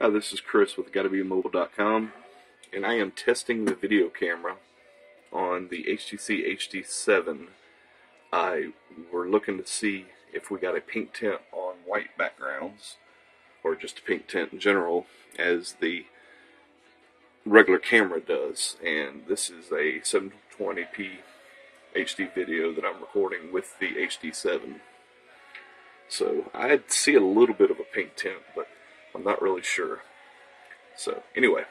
Hi, this is Chris with GottaBeMobile.com, and I am testing the video camera on the HTC HD7. We're looking to see if we got a pink tint on white backgrounds, or just a pink tint in general, as the regular camera does. And this is a 720p HD video that I'm recording with the HD7. So I see a little bit of a pink tint, but I'm not really sure. So anyway.